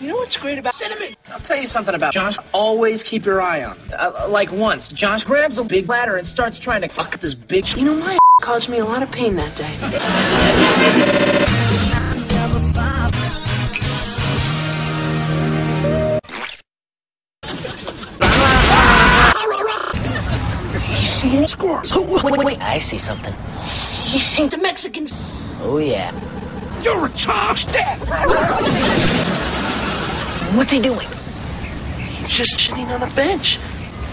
You know what's great about cinnamon? I'll tell you something about Josh. Always keep your eye on him. Like once, Josh grabs a big ladder and starts trying to fuck this bitch. You know, my caused me a lot of pain that day. He's seeing squirrels. Oh, wait. I see something. He's seen the Mexicans. Oh, yeah. You're a child's dad. What's he doing? He's just sitting on a bench,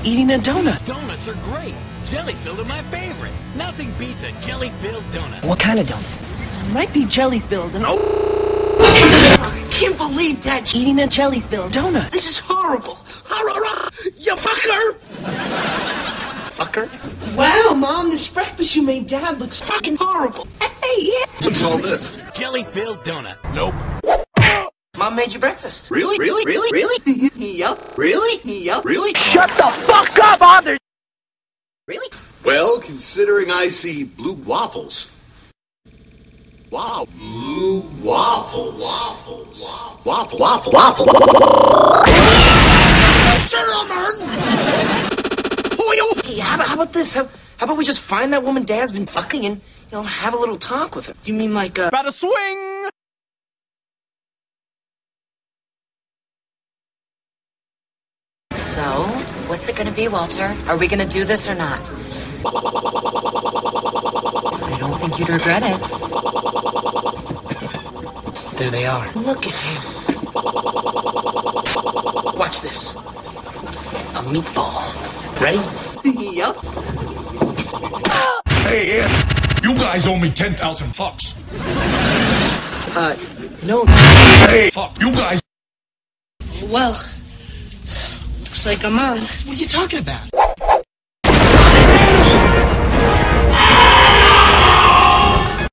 eating a donut. Donuts are great. Jelly-filled are my favorite. Nothing beats a jelly-filled donut. What kind of donut? It might be jelly-filled and... Oh! I can't believe that eating a jelly-filled donut. This is horrible. You fucker! Fucker? Wow, Mom, this breakfast you made Dad looks fucking horrible. Hey, yeah. What's all this? Jelly-filled donut. Nope. Mom made you breakfast. Really? Yup. Really? Shut the fuck up, Arthur! Really? Well, considering I see blue waffles. Wow. Blue waffles. Waffle. Shut up, Martin! Hey, how about this? How about we just find that woman Dad's been fucking and, you know, have a little talk with her? You mean like, about a swing? So, what's it gonna be, Walter? Are we gonna do this or not? I don't think you'd regret it. There they are. Look at him. Watch this. A meatball. Ready? Yup. Hey, you guys owe me 10,000 fucks. No. Hey, fuck, you guys. Well... like, come on. What are you talking about?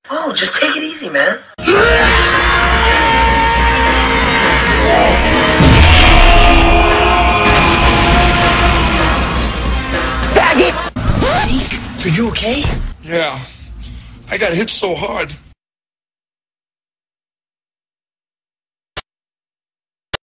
Oh, just take it easy, man. Baggy! Zeke, are you okay? Yeah. I got hit so hard.